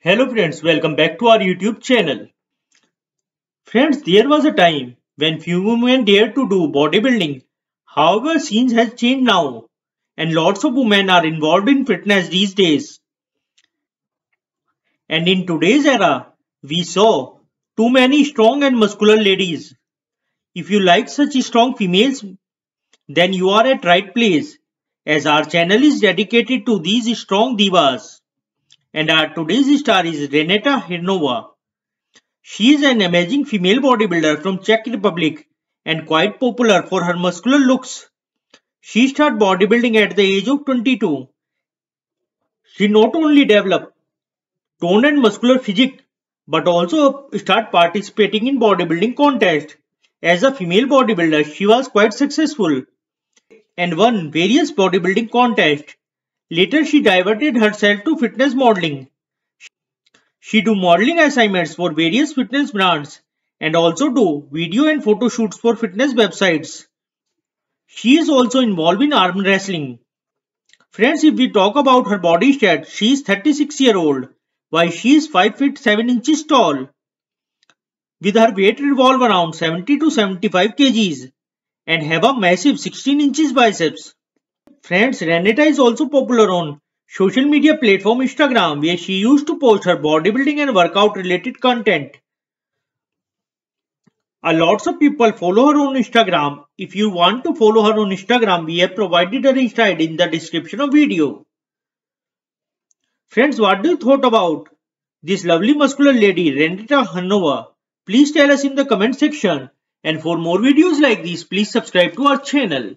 Hello friends, welcome back to our YouTube channel. Friends, there was a time when few women dared to do bodybuilding. However, scenes has changed now and lots of women are involved in fitness these days. And in today's era, we saw too many strong and muscular ladies. If you like such strong females, then you are at right place, as our channel is dedicated to these strong divas. And our today's star is Renata Hirnova. She is an amazing female bodybuilder from Czech Republic and quite popular for her muscular looks. She started bodybuilding at the age of 22. She not only developed toned and muscular physique but also started participating in bodybuilding contests. As a female bodybuilder, she was quite successful and won various bodybuilding contests. Later, she diverted herself to fitness modeling. She do modeling assignments for various fitness brands and also do video and photo shoots for fitness websites. She is also involved in arm wrestling. Friends, if we talk about her body stat, she is 36-year-old, while she is 5 feet 7 inches tall. With her weight revolve around 70 to 75 kgs and have a massive 16 inches biceps. Friends, Renata is also popular on social media platform Instagram, where she used to post her bodybuilding and workout related content. A lots of people follow her on Instagram. If you want to follow her on Instagram, we have provided her Insta ID in the description of video. Friends, what do you thought about this lovely muscular lady Renata Hirnova? Please tell us in the comment section, and for more videos like these, please subscribe to our channel.